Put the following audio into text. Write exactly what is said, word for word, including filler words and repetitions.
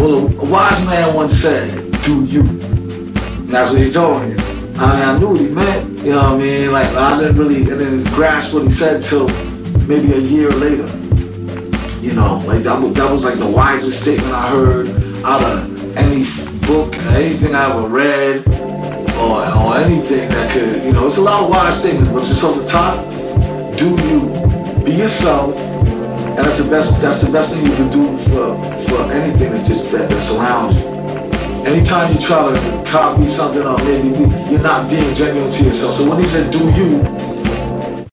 Well, a wise man once said, do you. And that's what he told me. I mean, I knew what he meant, you know what I mean? Like, I didn't really, I didn't grasp what he said till maybe a year later. You know, like, that was, that was like the wisest statement I heard out of any book, anything I ever read, or, or anything that could, you know, it's a lot of wise statements, but just off the top, do you, be yourself, and that's the best, that's the best thing you can do for, for anything that, just, that, that surrounds you. Anytime you try to copy something or maybe you're not being genuine to yourself. So when he said, do you,